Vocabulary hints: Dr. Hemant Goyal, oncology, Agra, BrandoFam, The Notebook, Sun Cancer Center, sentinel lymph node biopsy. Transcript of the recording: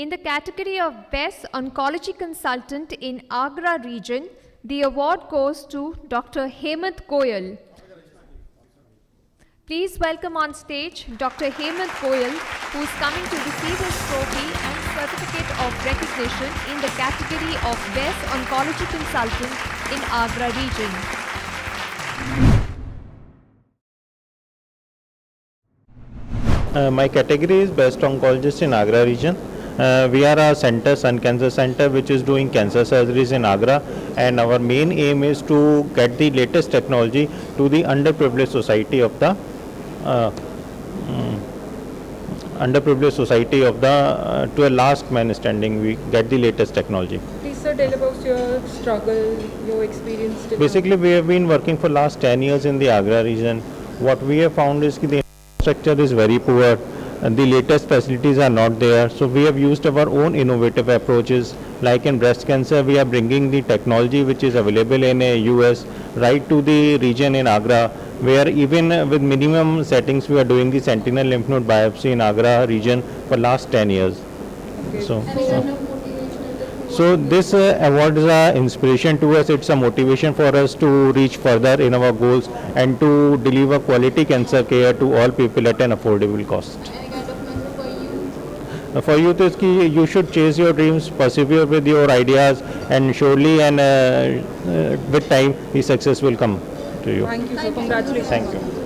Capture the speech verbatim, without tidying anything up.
In the category of Best Oncology Consultant in Agra region, the award goes to Doctor Hemant Goyal. Please welcome on stage Doctor Hemant Goyal, who is coming to receive his trophy and certificate of recognition in the category of Best Oncology Consultant in Agra region. Uh, my category is Best Oncologist in Agra region. Uh, we are a center, Sun Cancer Center, which is doing cancer surgeries in Agra, and our main aim is to get the latest technology to the underprivileged society of the uh, um, underprivileged society of the uh, to a last man standing. We get the latest technology. Sir, tell about your struggle, your experience. Basically, we have been working for last ten years in the Agra region. What we have found is that the structure is very poor and the latest facilities are not there, so we have used our own innovative approaches. Like in breast cancer, we are bringing the technology which is available in the U S right to the region in Agra, where even with minimum settings we are doing the sentinel lymph node biopsy in Agra region for last ten years. Okay. So, so, so this uh, award is an inspiration to us. It's a motivation for us to reach further in our goals and to deliver quality cancer care to all people at an affordable cost. For youth is ki you should chase your dreams, persevere with your ideas, and surely and uh, uh, with time the success will come to you. Thank you, sir. Congratulations. Thank you.